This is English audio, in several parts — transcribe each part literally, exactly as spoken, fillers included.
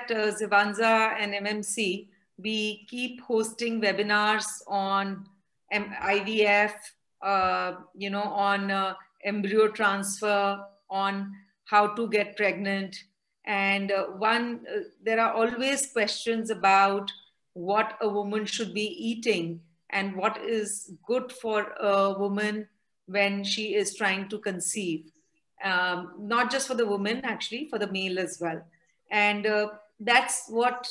at uh, Zivanza and M M C, we keep hosting webinars on I V F, uh, you know, on uh, embryo transfer, on how to get pregnant. And uh, one, uh, there are always questions about what a woman should be eating and what is good for a woman when she is trying to conceive. Um, not just for the woman, actually, for the male as well. And uh, that's what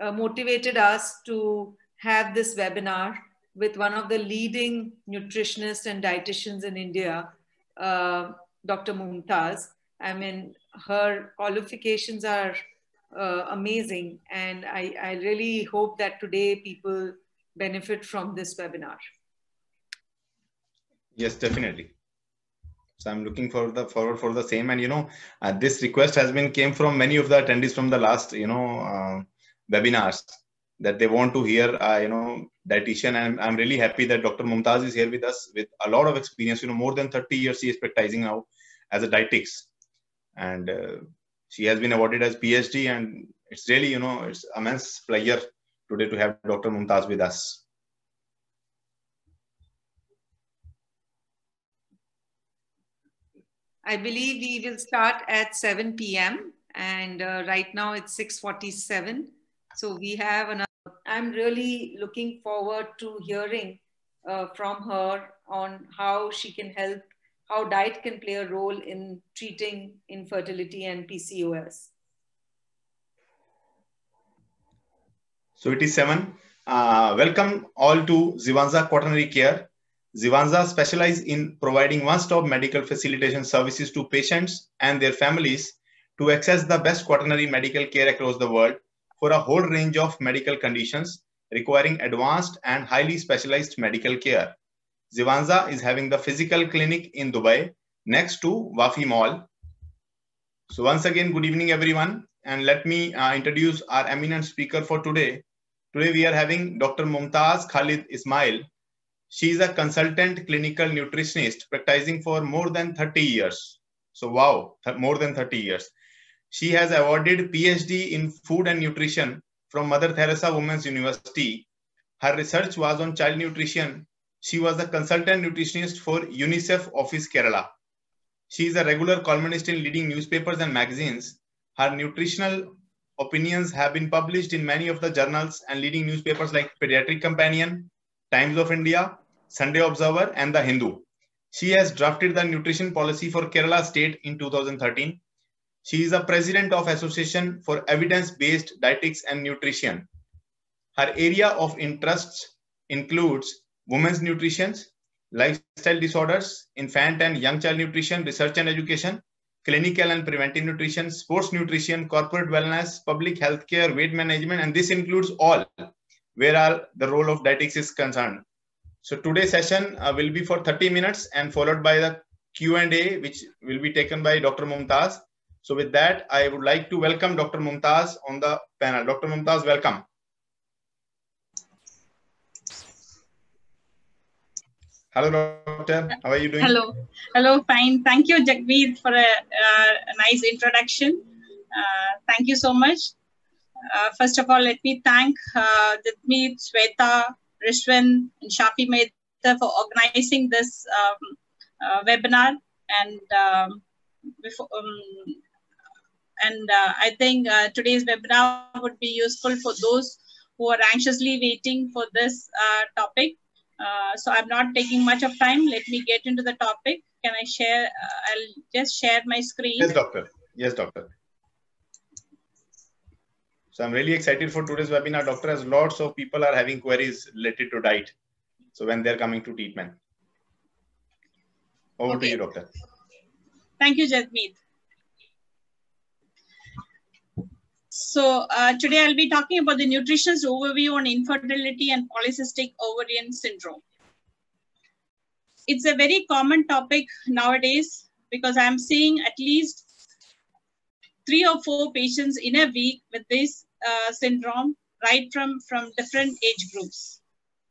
uh, motivated us to have this webinar with one of the leading nutritionists and dietitians in India, uh, Doctor Mumtaz. I mean, her qualifications are uh, amazing. And I, I really hope that today people benefit from this webinar. Yes, definitely. So I'm looking for the forward for the same, and you know, uh, this request has been came from many of the attendees from the last, you know, uh, webinars, that they want to hear, uh, you know, dietitian. And I'm really happy that Doctor Mumtaz is here with us with a lot of experience. You know, more than thirty years she is practicing now as a dietetics, and uh, she has been awarded as PhD. And it's really, you know, it's immense pleasure today to have Doctor Mumtaz with us. I believe we will start at seven P M and uh, right now it's six forty-seven. So we have another, I'm really looking forward to hearing uh, from her on how she can help, how diet can play a role in treating infertility and P C O S. So it is seven. Uh, welcome all to Zivanza Quaternary Care. Zivanza specializes in providing one-stop medical facilitation services to patients and their families to access the best quaternary medical care across the world for a whole range of medical conditions requiring advanced and highly specialized medical care. Zivanza is having the physical clinic in Dubai next to Wafi Mall. So once again, good evening everyone, and let me uh, introduce our eminent speaker for today. Today we are having Doctor Mumtaz Khalid Ismail. She is a consultant clinical nutritionist practicing for more than thirty years. So wow, more than thirty years. She has awarded PhD in food and nutrition from Mother Teresa Women's University. Her research was on child nutrition. She was a consultant nutritionist for UNICEF Office Kerala. She is a regular columnist in leading newspapers and magazines. Her nutritional opinions have been published in many of the journals and leading newspapers like Pediatric Companion, Times of India, Sunday Observer, and The Hindu. She has drafted the nutrition policy for Kerala state in two thousand thirteen. She is a president of Association for Evidence-Based Dietetics and Nutrition. Her area of interests includes women's nutrition, lifestyle disorders, infant and young child nutrition, research and education, clinical and preventive nutrition, sports nutrition, corporate wellness, public health care, weight management, and this includes all where are the role of dietetics is concerned. So today's session uh, will be for thirty minutes and followed by the Q and A, which will be taken by Doctor Mumtaz. So with that, I would like to welcome Doctor Mumtaz on the panel. Doctor Mumtaz, welcome. Hello, Doctor. How are you doing? Hello. Hello, fine. Thank you, Jagmeet, for a, uh, a nice introduction. Uh, thank you so much. Uh, first of all, let me thank uh, Jagmeet, Sweta, Rishwin, and Shafi Mehta for organizing this um, uh, webinar. And um, before, um, and uh, I think uh, today's webinar would be useful for those who are anxiously waiting for this uh, topic. Uh, so I'm not taking much of time. Let me get into the topic. Can I share? Uh, I'll just share my screen. Yes, doctor. Yes, doctor. So I'm really excited for today's webinar, doctor, as lots of people are having queries related to diet. So when they're coming to treatment. Over okay. to you, doctor. Thank you, Jagmeet. So uh, today I'll be talking about the nutrition's overview on infertility and polycystic ovarian syndrome. It's a very common topic nowadays because I'm seeing at least three or four patients in a week with this uh, syndrome, right from, from different age groups.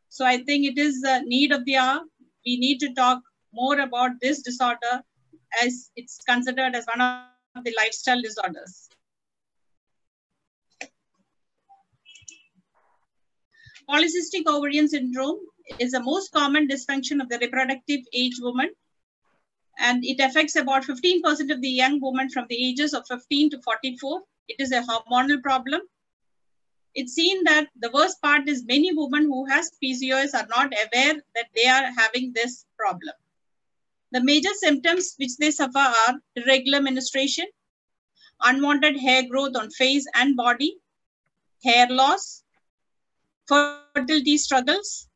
So I think it is the need of the hour. We need to talk more about this disorder as it's considered as one of the lifestyle disorders. Polycystic ovarian syndrome is the most common dysfunction of the reproductive age woman, and it affects about fifteen percent of the young women from the ages of fifteen to forty-four. It is a hormonal problem. It's seen that the worst part is many women who has P C O S are not aware that they are having this problem. The major symptoms which they suffer are irregular menstruation, unwanted hair growth on face and body, hair loss, fertility struggles,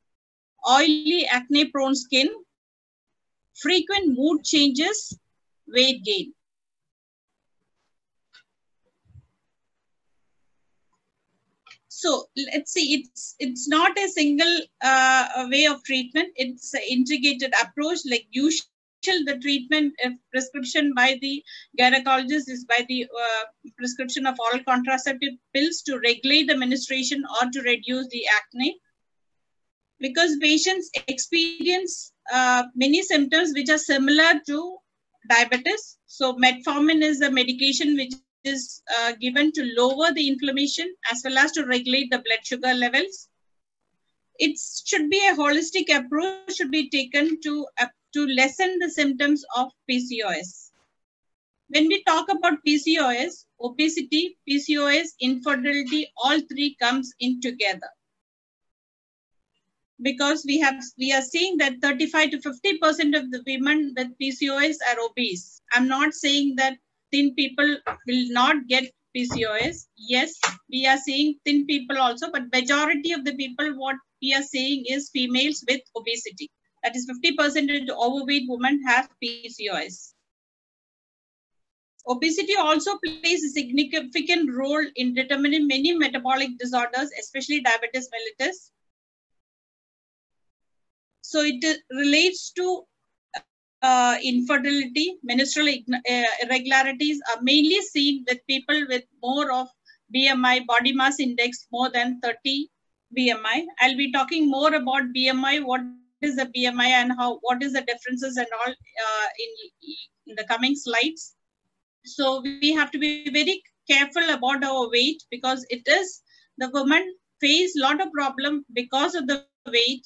oily acne-prone skin, frequent mood changes, weight gain. So let's see, it's, it's not a single uh, way of treatment. It's an integrated approach. Like usual, the treatment if prescription by the gynecologist is by the uh, prescription of oral contraceptive pills to regulate the menstruation or to reduce the acne. Because patients experience uh, many symptoms which are similar to diabetes. So metformin is a medication which is uh, given to lower the inflammation as well as to regulate the blood sugar levels. It should be a holistic approach should be taken to, uh, to lessen the symptoms of P C O S. When we talk about P C O S, obesity, P C O S, infertility, all three comes in together. Because we have we are seeing that thirty-five to fifty percent of the women with P C O S are obese. I'm not saying that thin people will not get P C O S. Yes, we are seeing thin people also, but majority of the people, what we are seeing is females with obesity. That is fifty percent of overweight women have P C O S. Obesity also plays a significant role in determining many metabolic disorders, especially diabetes mellitus. So it relates to Uh, infertility, menstrual uh, irregularities are mainly seen with people with more of B M I, body mass index, more than thirty B M I. I'll be talking more about B M I, what is the B M I and how, what is the differences and all uh, in, in the coming slides. So we have to be very careful about our weight because it is, the women face a lot of problem because of the weight,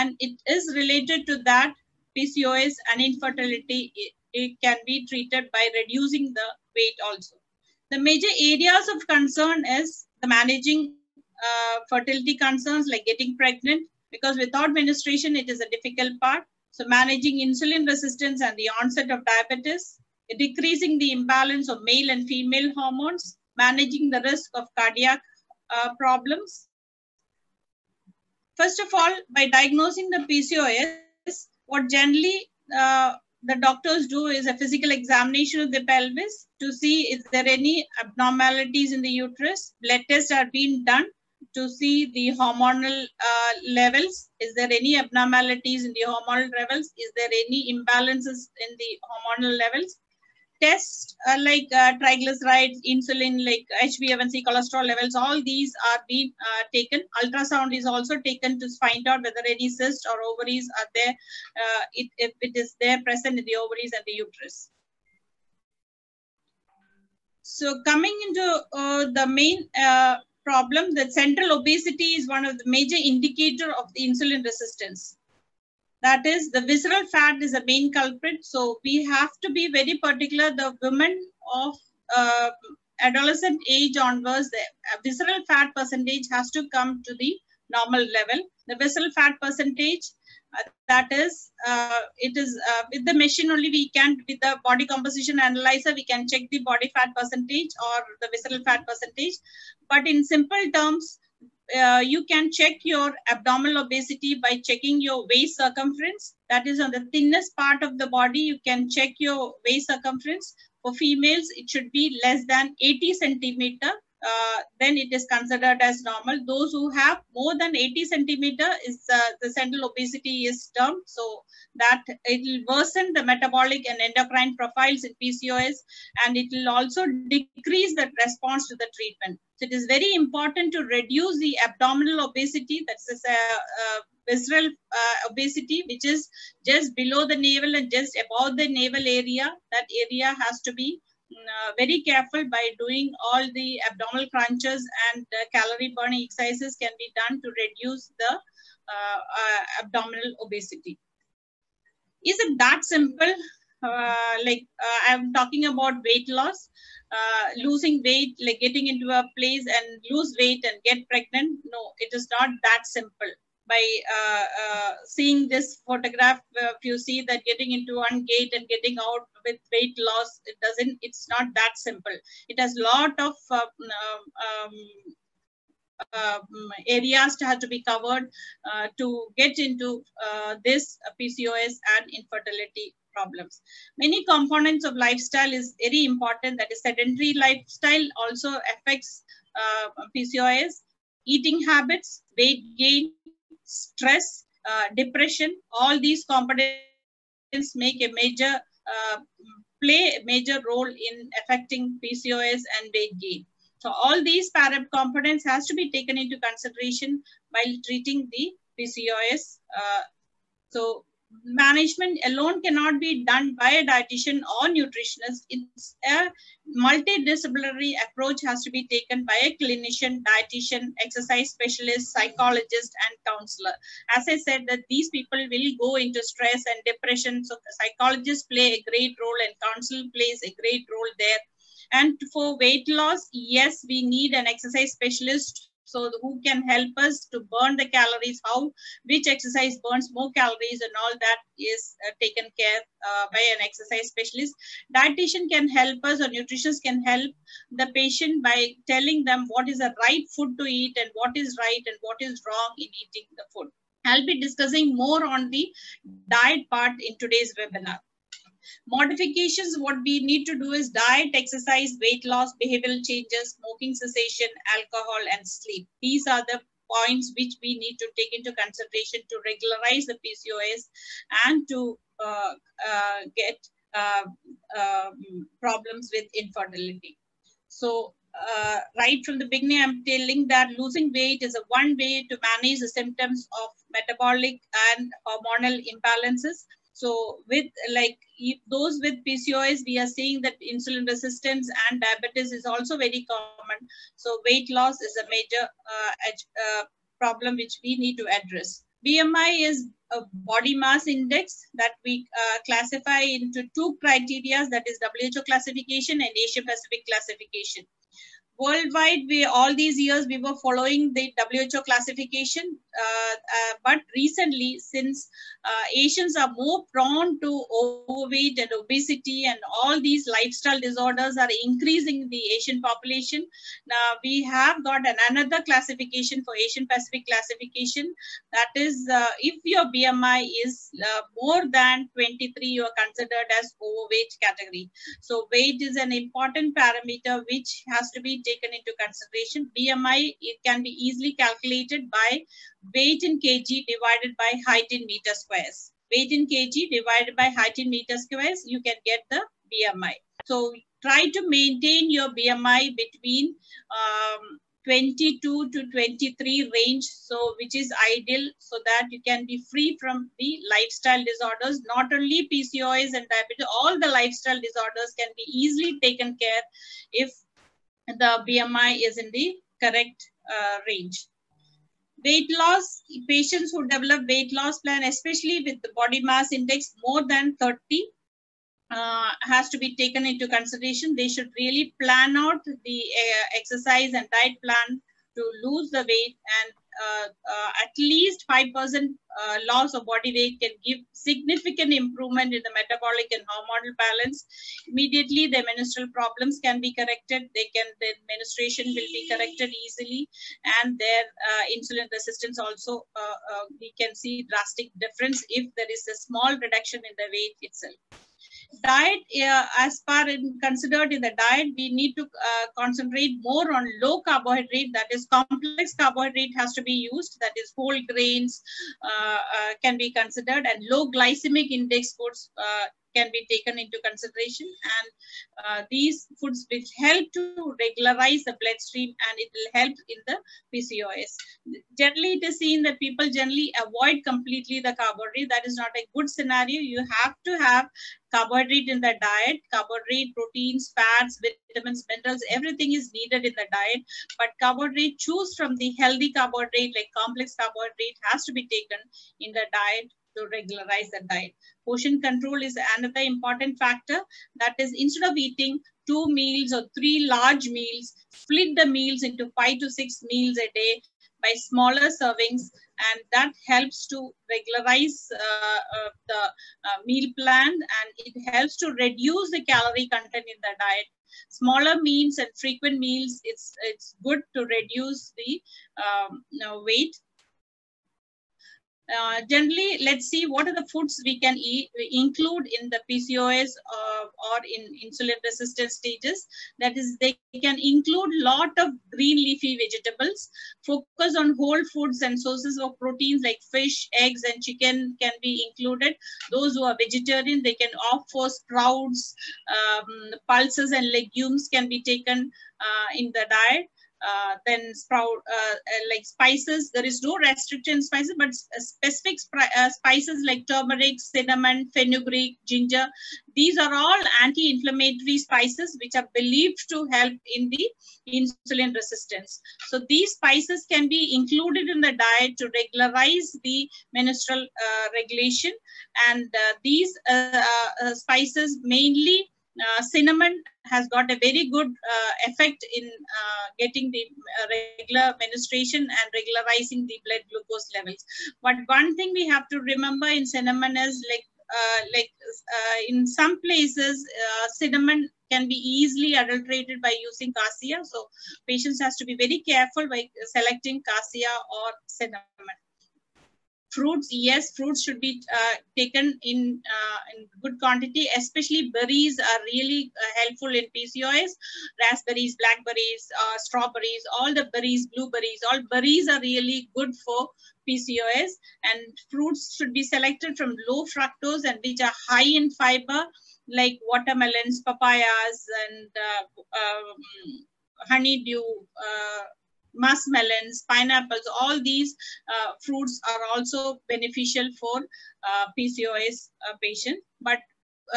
and it is related to that. P C O S and infertility, it, it can be treated by reducing the weight also. The major areas of concern is the managing uh, fertility concerns like getting pregnant, because without menstruation, it is a difficult part. So managing insulin resistance and the onset of diabetes, decreasing the imbalance of male and female hormones, managing the risk of cardiac uh, problems. First of all, by diagnosing the P C O S, what generally uh, the doctors do is a physical examination of the pelvis to see if there are any abnormalities in the uterus. Blood tests are being done to see the hormonal uh, levels. Is there any abnormalities in the hormonal levels? Is there any imbalances in the hormonal levels? Tests uh, like uh, triglycerides, insulin, like H b A one c, cholesterol levels, all these are being uh, taken. Ultrasound is also taken to find out whether any cysts or ovaries are there, uh, it, if it is there present in the ovaries and the uterus. So coming into uh, the main uh, problem, that central obesity is one of the major indicators of the insulin resistance. That is, the visceral fat is the main culprit. So we have to be very particular. The women of uh, adolescent age onwards, the visceral fat percentage has to come to the normal level. The visceral fat percentage, uh, that is, uh, it is uh, with the machine only we can, with the body composition analyzer, we can check the body fat percentage or the visceral fat percentage. But in simple terms, Uh, you can check your abdominal obesity by checking your waist circumference. That is on the thinnest part of the body. You can check your waist circumference. For females, it should be less than eighty centimeter. Uh, then it is considered as normal. Those who have more than eighty centimeter is uh, the central obesity is termed. So that it will worsen the metabolic and endocrine profiles in P C O S, and it will also decrease the response to the treatment. So it is very important to reduce the abdominal obesity, that's a, a visceral uh, obesity, which is just below the navel and just above the navel area. That area has to be uh, very careful by doing all the abdominal crunches and uh, calorie burning exercises can be done to reduce the uh, uh, abdominal obesity. Is it that simple? Uh, like uh, I'm talking about weight loss, uh, losing weight, like getting into a place and lose weight and get pregnant. No, it is not that simple. By uh, uh, seeing this photograph, uh, if you see that getting into one gate and getting out with weight loss, it doesn't, it's not that simple. It has a lot of uh, um, um, areas to have to be covered uh, to get into uh, this P C O S and infertility problems. Many components of lifestyle is very important. That is, sedentary lifestyle also affects uh, P C O S, eating habits, weight gain, stress, uh, depression, all these components make a major, uh, play a major role in affecting P C O S and weight gain. So all these components has to be taken into consideration while treating the P C O S. Uh, so management alone cannot be done by a dietitian or nutritionist. It's a multidisciplinary approach has to be taken by a clinician, dietitian, exercise specialist, psychologist, and counselor. As I said, that these people will go into stress and depression. So the psychologists play a great role and counsel plays a great role there. And for weight loss, yes, we need an exercise specialist so who can help us to burn the calories, how, which exercise burns more calories and all that is uh, taken care uh, by an exercise specialist. Dietitian can help us or nutritionist can help the patient by telling them what is the right food to eat and what is right and what is wrong in eating the food. I'll be discussing more on the diet part in today's webinar. Modifications, what we need to do is diet, exercise, weight loss, behavioral changes, smoking cessation, alcohol, and sleep. These are the points which we need to take into consideration to regularize the P C O S and to uh, uh, get uh, uh, problems with infertility. So uh, right from the beginning, I'm telling that losing weight is a one way to manage the symptoms of metabolic and hormonal imbalances. So with like those with P C O S, we are seeing that insulin resistance and diabetes is also very common. So weight loss is a major uh, uh, problem which we need to address. B M I is a body mass index that we uh, classify into two criteria, that is W H O classification and Asia Pacific classification. Worldwide, we all these years, we were following the W H O classification, uh, uh, but recently, since uh, Asians are more prone to overweight and obesity and all these lifestyle disorders are increasing the Asian population, now we have got an, another classification for Asian Pacific classification. That is, uh, if your B M I is uh, more than twenty-three, you are considered as overweight category. So weight is an important parameter which has to be taken into consideration. B M I, it can be easily calculated by weight in kg divided by height in meter squares. Weight in kg divided by height in meter squares, you can get the B M I. So try to maintain your B M I between um, twenty-two to twenty-three range, so which is ideal so that you can be free from the lifestyle disorders. Not only P C O S and diabetes, all the lifestyle disorders can be easily taken care if the B M I is in the correct uh, range. Weight loss, patients who develop weight loss plan, especially with the body mass index more than thirty, uh, has to be taken into consideration. They should really plan out the uh, exercise and diet plan to lose the weight, and uh, uh, at least five percent uh, loss of body weight can give significant improvement in the metabolic and hormonal balance. Immediately, the menstrual problems can be corrected. They can, their menstruation will be corrected easily, and their uh, insulin resistance also, uh, uh, we can see drastic difference if there is a small reduction in the weight itself. Diet, uh, as far as considered in the diet, we need to uh, concentrate more on low carbohydrate, that is complex carbohydrate has to be used, that is whole grains uh, uh, can be considered, and low glycemic index foods uh, can be taken into consideration, and uh, these foods will help to regularize the bloodstream and it will help in the P C O S. Generally, it is seen that people generally avoid completely the carbohydrate. That is not a good scenario. You have to have carbohydrate in the diet. Carbohydrate, proteins, fats, vitamins, minerals, everything is needed in the diet. But carbohydrate, choose from the healthy carbohydrate, like complex carbohydrate has to be taken in the diet to regularize the diet. Portion control is another important factor. That is, instead of eating two meals or three large meals, split the meals into five to six meals a day by smaller servings, and that helps to regularize uh, uh, the uh, meal plan, and it helps to reduce the calorie content in the diet. Smaller meals and frequent meals, it's, it's good to reduce the um, weight. Uh, generally, let's see what are the foods we can eat, include in the P C O S uh, or in insulin resistance stages. That is, they can include lot of green leafy vegetables. Focus on whole foods and sources of proteins like fish, eggs, and chicken can be included. Those who are vegetarian, they can opt for sprouts, um, pulses, and legumes can be taken uh, in the diet. Uh, then sprout, uh, like spices, there is no restriction in spices, but specific uh, spices like turmeric, cinnamon, fenugreek, ginger, these are all anti-inflammatory spices which are believed to help in the insulin resistance. So these spices can be included in the diet to regularize the menstrual uh, regulation, and uh, these uh, uh, spices, mainly Uh, cinnamon, has got a very good uh, effect in uh, getting the regular menstruation and regularizing the blood glucose levels. But one thing we have to remember in cinnamon is, like, uh, like uh, in some places, uh, cinnamon can be easily adulterated by using cassia. So patients has to be very careful by selecting cassia or cinnamon. Fruits, yes, fruits should be uh, taken in, uh, in good quantity, especially berries are really uh, helpful in P C O S. Raspberries, blackberries, uh, strawberries, all the berries, blueberries, all berries are really good for P C O S. And fruits should be selected from low fructose and which are high in fiber, like watermelons, papayas, and uh, um, honeydew, uh, muskmelons, pineapples. All these uh, fruits are also beneficial for uh, P C O S uh, patient. But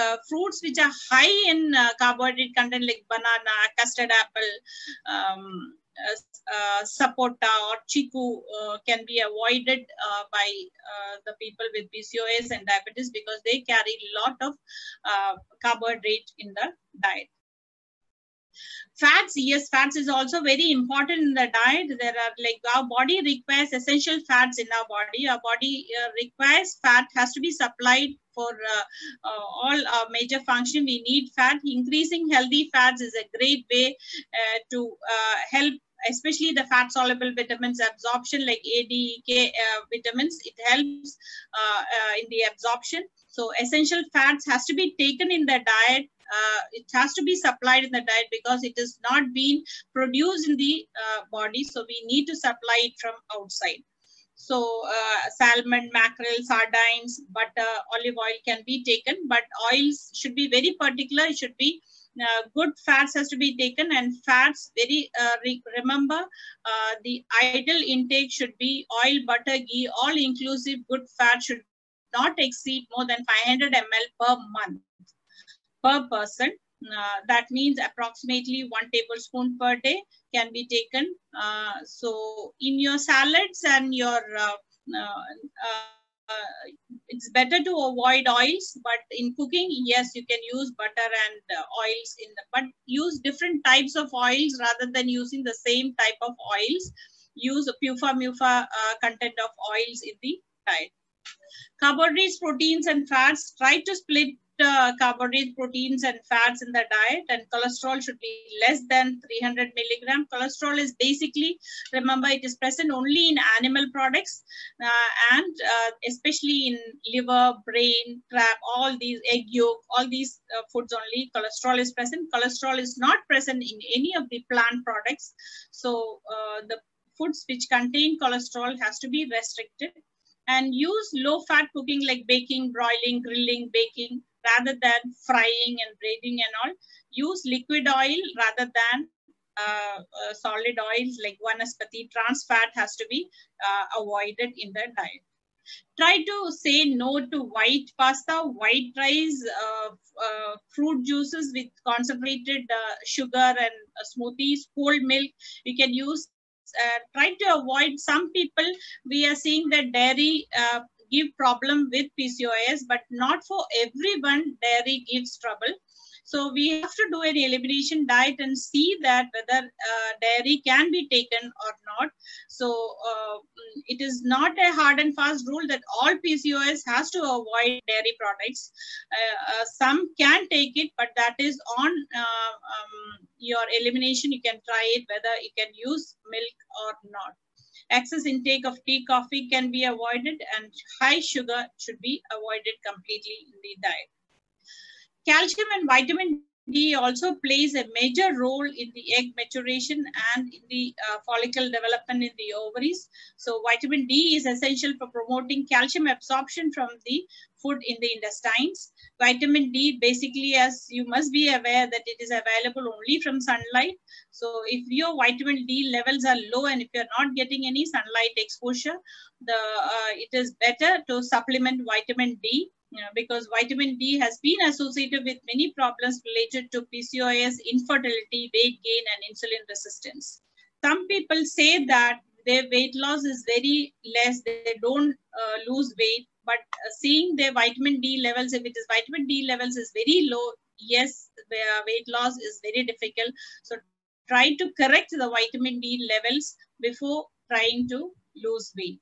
uh, fruits which are high in uh, carbohydrate content, like banana, custard apple, um, uh, uh, sapota or chiku, uh, can be avoided uh, by uh, the people with P C O S and diabetes, because they carry a lot of uh, carbohydrate in the diet. Fats, yes, fats is also very important in the diet. There are, like, our body requires essential fats in our body. Our body uh, requires fat, has to be supplied for uh, uh, all our major function. We need fat. Increasing healthy fats is a great way uh, to uh, help, especially the fat-soluble vitamins absorption, like A, D, K uh, vitamins. It helps uh, uh, in the absorption. So essential fats has to be taken in the diet. Uh, it has to be supplied in the diet because it is not being produced in the uh, body. So we need to supply it from outside. So uh, salmon, mackerel, sardines, butter, olive oil can be taken, but oils should be very particular. It should be Uh, good fats has to be taken, and fats very uh, re remember uh, the ideal intake should be oil, butter, ghee, all inclusive. Good fat should not exceed more than five hundred milliliters per month per person. Uh, that means approximately one tablespoon per day can be taken. Uh, so in your salads and your uh, uh, uh, Uh, it's better to avoid oils, but in cooking, yes, you can use butter and uh, oils in the, but use different types of oils rather than using the same type of oils. Use a PUFA, MUFA uh, content of oils in the diet. Carbohydrates, proteins, and fats. Try to split uh, carbohydrates, proteins, and fats in the diet, and cholesterol should be less than three hundred milligrams. Cholesterol is basically, remember, it is present only in animal products uh, and uh, especially in liver, brain, crab, all these, egg yolk, all these uh, foods only cholesterol is present. Cholesterol is not present in any of the plant products. So uh, the foods which contain cholesterol has to be restricted. and use low-fat cooking like baking, broiling, grilling, baking, rather than frying and braiding and all. Use liquid oil rather than uh, uh, solid oils like vanaspati. Trans fat has to be uh, avoided in the diet. Try to say no to white pasta, white rice, uh, uh, fruit juices with concentrated uh, sugar and uh, smoothies, cold milk. You can use, uh, try to avoid, some people, we are seeing that dairy uh, give problem with P C O S, but not for everyone, dairy gives trouble. So we have to do an elimination diet and see that whether uh, dairy can be taken or not. So uh, it is not a hard and fast rule that all P C O S has to avoid dairy products. Uh, uh, some can take it, but that is on uh, um, your elimination. You can try it whether you can use milk or not. Excess intake of tea, coffee can be avoided, and high sugar should be avoided completely in the diet. Calcium and vitamin D also plays a major role in the egg maturation and in the uh, follicle development in the ovaries. So vitamin D is essential for promoting calcium absorption from the food in the intestines. Vitamin D, basically, as you must be aware, that it is available only from sunlight. So if your vitamin D levels are low and if you're not getting any sunlight exposure, the uh, it is better to supplement vitamin D. You know, because vitamin D has been associated with many problems related to P C O S, infertility, weight gain, and insulin resistance. Some people say that their weight loss is very less, they don't uh, lose weight, but uh, seeing their vitamin D levels, if it is vitamin D levels is very low, yes, their weight loss is very difficult. So try to correct the vitamin D levels before trying to lose weight.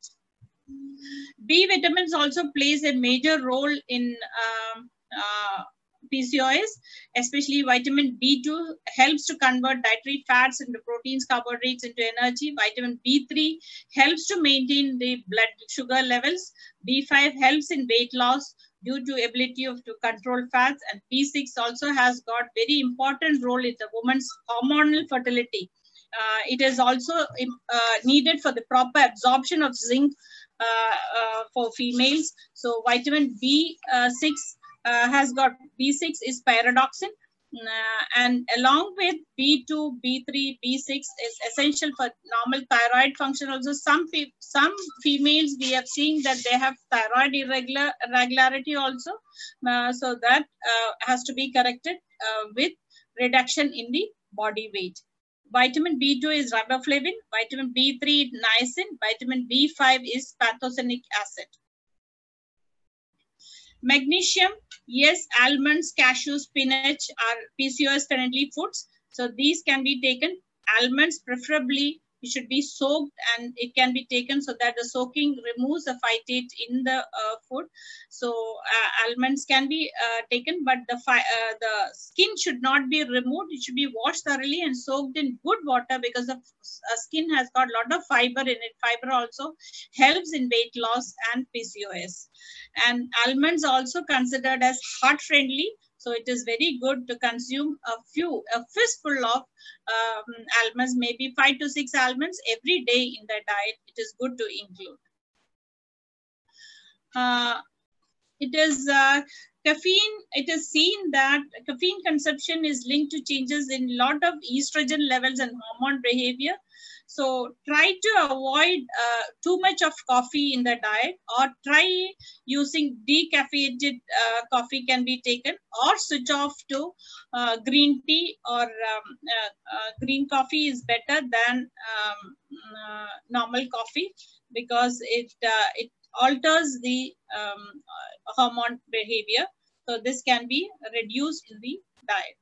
B vitamins also plays a major role in uh, uh, P C O S, especially vitamin B two helps to convert dietary fats into proteins, carbohydrates into energy. Vitamin B three helps to maintain the blood sugar levels. B five helps in weight loss due to ability of, to control fats. And B six also has got very important role in the woman's hormonal fertility. Uh, it is also uh, needed for the proper absorption of zinc Uh, uh, for females. So vitamin B six uh, has got, B six is pyridoxin, uh, and along with B two, B three, B six is essential for normal thyroid function. Also some fe some females we have seen that they have thyroid irregular irregularity also, uh, so that uh, has to be corrected uh, with reduction in the body weight. Vitamin B two is riboflavin, vitamin B three niacin, vitamin B five is pantothenic acid. Magnesium, yes, almonds, cashews, spinach are P C O S friendly foods. So these can be taken. Almonds preferably should be soaked, and it can be taken so that the soaking removes the phytate in the uh, food. So uh, almonds can be uh, taken, but the, uh, the skin should not be removed. It should be washed thoroughly and soaked in good water, because the uh, skin has got a lot of fiber in it. Fiber also helps in weight loss and P C O S. And almonds also considered as heart friendly. So it is very good to consume a few, a fistful of um, almonds, maybe five to six almonds every day in the diet. It is good to include. Uh, it is uh, caffeine. It is seen that caffeine consumption is linked to changes in a lot of estrogen levels and hormone behavior. So try to avoid uh, too much of coffee in the diet, or try using decaffeinated uh, coffee can be taken, or switch off to uh, green tea, or um, uh, uh, green coffee is better than um, uh, normal coffee, because it, uh, it alters the um, uh, hormone behavior. So this can be reduced in the diet.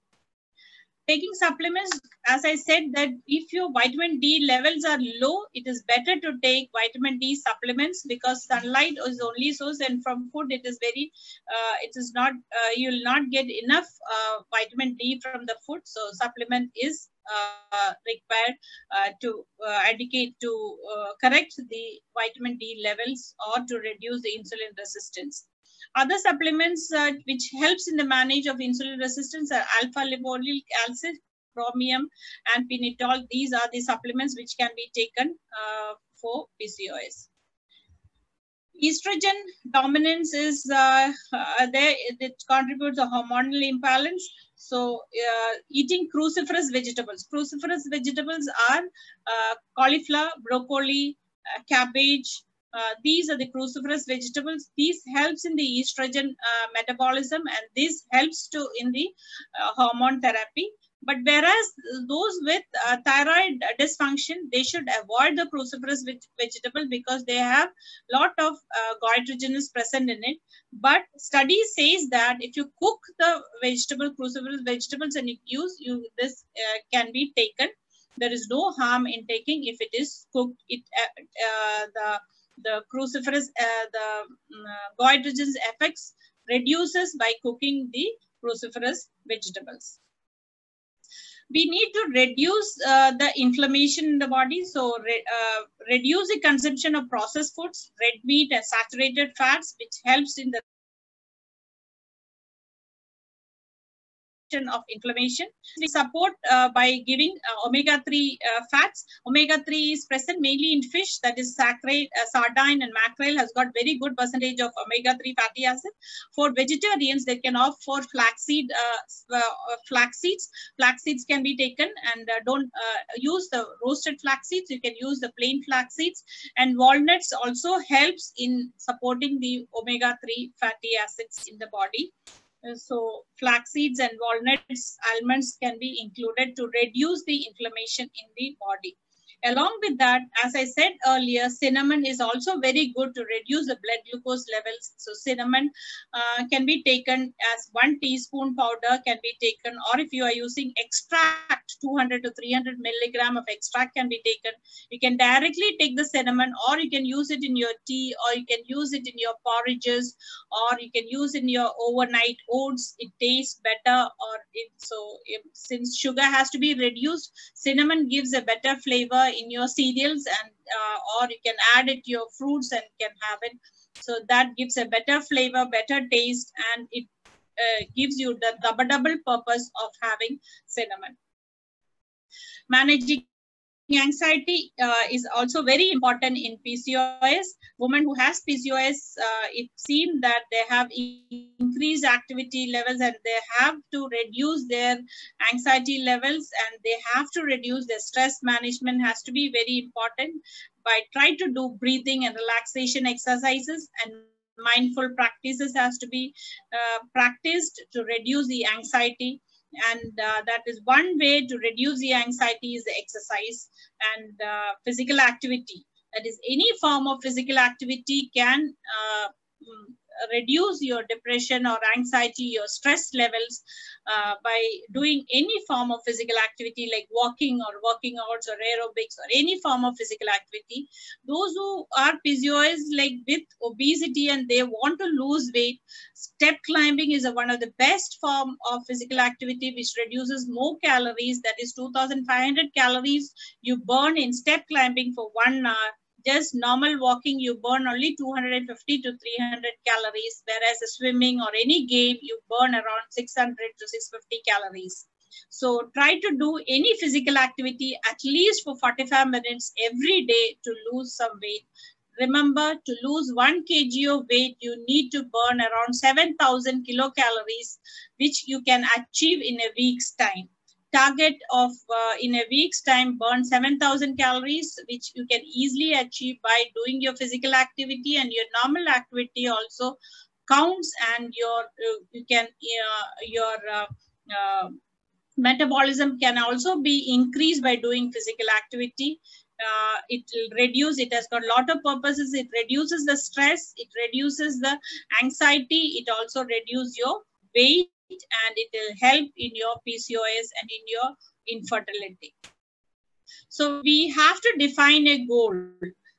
Taking supplements, as I said, that if your vitamin D levels are low, it is better to take vitamin D supplements, because sunlight is the only source, and from food it is very, uh, it is not, uh, you will not get enough uh, vitamin D from the food. So supplement is uh, required uh, to uh, educate, to uh, correct the vitamin D levels, or to reduce the insulin resistance. Other supplements uh, which helps in the manage of insulin resistance are alpha-lipolylic acid, chromium, and pinitol. These are the supplements which can be taken uh, for P C O S. Estrogen dominance is uh, uh, there, it contributes to hormonal imbalance. So uh, eating cruciferous vegetables. Cruciferous vegetables are uh, cauliflower, broccoli, uh, cabbage. Uh, these are the cruciferous vegetables. These helps in the estrogen uh, metabolism, and this helps to in the uh, hormone therapy. But whereas those with uh, thyroid dysfunction, they should avoid the cruciferous veg vegetable because they have a lot of uh, goitrogens present in it. But study says that if you cook the vegetable, cruciferous vegetables, and you use, you, this uh, can be taken. There is no harm in taking if it is cooked. It uh, uh, the the cruciferous, uh, the uh, goitrogens effects reduces by cooking the cruciferous vegetables. We need to reduce uh, the inflammation in the body. So re uh, reduce the consumption of processed foods, red meat and saturated fats, which helps in the of inflammation. We support uh, by giving uh, omega three uh, fats. Omega three is present mainly in fish, that is sacred, uh, sardine and mackerel has got very good percentage of omega three fatty acid. For vegetarians, they can opt for flaxseed, uh, uh, flax seeds. Flax seeds can be taken, and uh, don't uh, use the roasted flax seeds. You can use the plain flax seeds, and walnuts also helps in supporting the omega three fatty acids in the body. So flax seeds and walnuts, almonds can be included to reduce the inflammation in the body. Along with that, as I said earlier, cinnamon is also very good to reduce the blood glucose levels. So cinnamon uh, can be taken as one teaspoon powder can be taken, or if you are using extract, two hundred to three hundred milligram of extract can be taken. You can directly take the cinnamon, or you can use it in your tea, or you can use it in your porridges, or you can use it in your overnight oats. It tastes better. Or it, so if, since sugar has to be reduced, cinnamon gives a better flavor in your cereals, and uh, or you can add it to your fruits and can have it. So that gives a better flavor, better taste, and it uh, gives you the double, double purpose of having cinnamon. Managing anxiety uh, is also very important in P C O S. Women who has P C O S, uh, it seems that they have increased activity levels, and they have to reduce their anxiety levels, and they have to reduce their stress management has to be very important by trying to do breathing and relaxation exercises, and mindful practices has to be uh, practiced to reduce the anxiety. And uh, that is one way to reduce the anxiety is the exercise and uh, physical activity. That is, any form of physical activity can uh, reduce your depression or anxiety, your stress levels uh, by doing any form of physical activity like walking or working outs or aerobics or any form of physical activity. Those who are P C O S like with obesity and they want to lose weight, step climbing is a, one of the best form of physical activity which reduces more calories. That is two thousand five hundred calories you burn in step climbing for one hour. Just normal walking, you burn only two hundred fifty to three hundred calories, whereas swimming or any game, you burn around six hundred to six hundred fifty calories. So try to do any physical activity at least for forty-five minutes every day to lose some weight. Remember, to lose one kilogram of weight, you need to burn around seven thousand kilocalories, which you can achieve in a week's time. Target of uh, in a week's time, burn seven thousand calories, which you can easily achieve by doing your physical activity and your normal activity also counts, and your uh, you can uh, your uh, uh, metabolism can also be increased by doing physical activity. Uh, it will reduce, it has got a lot of purposes. It reduces the stress, it reduces the anxiety, it also reduces your weight, and it will help in your P C O S and in your infertility. So we have to define a goal.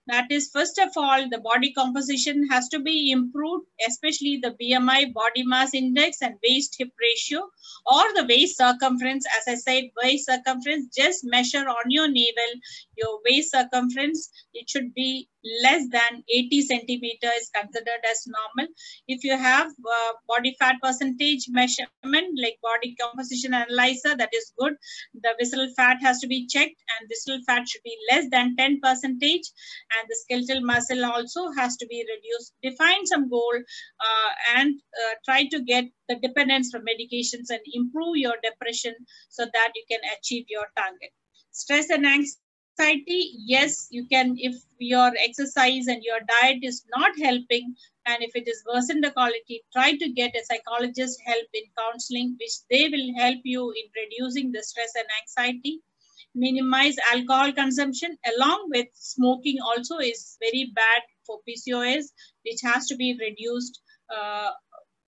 That is, first of all, the body composition has to be improved, especially the B M I, body mass index, and waist-hip ratio, or the waist circumference. As I said, waist circumference, just measure on your navel, your waist circumference. It should be less than eighty centimeter is considered as normal. If you have uh, body fat percentage measurement like body composition analyzer, that is good. The visceral fat has to be checked, and visceral fat should be less than ten percentage, and the skeletal muscle also has to be reduced. Define some goal uh, and uh, try to get the dependence from medications and improve your depression so that you can achieve your target. Stress and anxiety. Anxiety, yes, you can, if your exercise and your diet is not helping, and if it is worsened the quality, try to get a psychologist help in counseling, which they will help you in reducing the stress and anxiety. Minimize alcohol consumption along with smoking also is very bad for P C O S, which has to be reduced uh,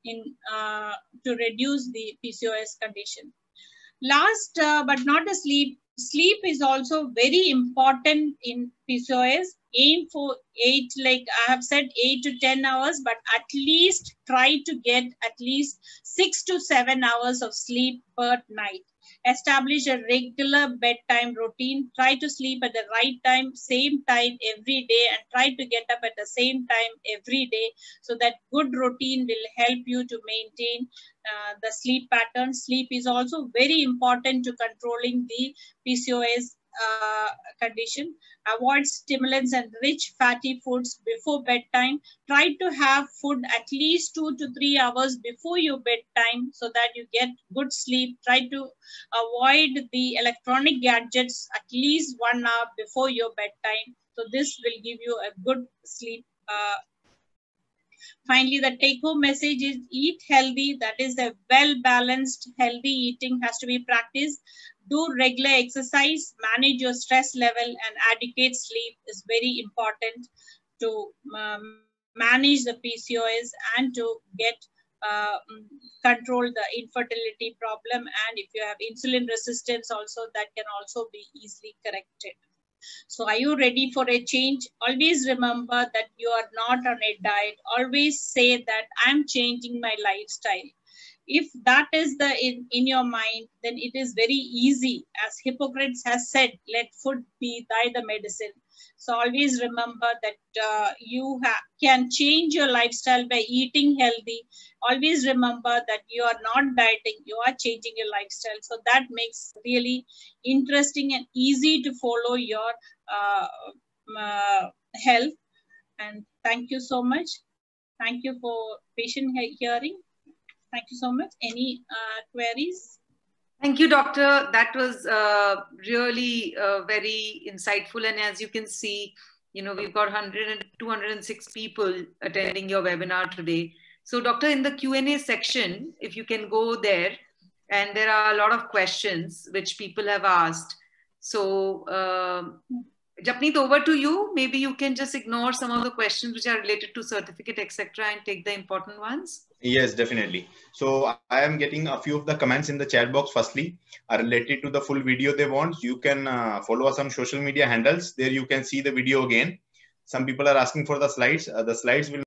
in uh, to reduce the P C O S condition. Last uh, but not the sleep. Sleep is also very important in P C O S. Aim for eight, like I have said, eight to ten hours, but at least try to get at least six to seven hours of sleep per night. Establish a regular bedtime routine. Try to sleep at the right time, same time every day, and try to get up at the same time every day. So that good routine will help you to maintain uh, the sleep pattern. Sleep is also very important to controlling the P C O S uh, condition. Avoid stimulants and rich fatty foods before bedtime. Try to have food at least two to three hours before your bedtime so that you get good sleep. Try to avoid the electronic gadgets at least one hour before your bedtime. So this will give you a good sleep. Uh, Finally, the take-home message is eat healthy. That is, a well-balanced, healthy eating has to be practiced. Do regular exercise, manage your stress level, and adequate sleep is very important to um, manage the P C O S and to get uh, control the infertility problem. And if you have insulin resistance also, that can also be easily corrected. So are you ready for a change? Always remember that you are not on a diet. Always say that I'm changing my lifestyle. If that is the in, in your mind, then it is very easy. As Hippocrates has said, let food be thy the medicine. So always remember that uh, you can change your lifestyle by eating healthy. Always remember that you are not dieting, you are changing your lifestyle. So that makes really interesting and easy to follow your uh, uh, health. And thank you so much. Thank you for patient hearing. Thank you so much. Any uh, queries? Thank you, Doctor. That was uh, really uh, very insightful. And as you can see, you know, we've got one hundred and two hundred six people attending your webinar today. So, Doctor, in the Q and A section, if you can go there, and there are a lot of questions which people have asked. So, uh, Jagmeet, over to you. Maybe you can just ignore some of the questions which are related to certificate, et cetera, and take the important ones. Yes, definitely. So I am getting a few of the comments in the chat box. Firstly, are related to the full video they want. You can uh, follow us on social media handles. There you can see the video again. Some people are asking for the slides. Uh, the slides will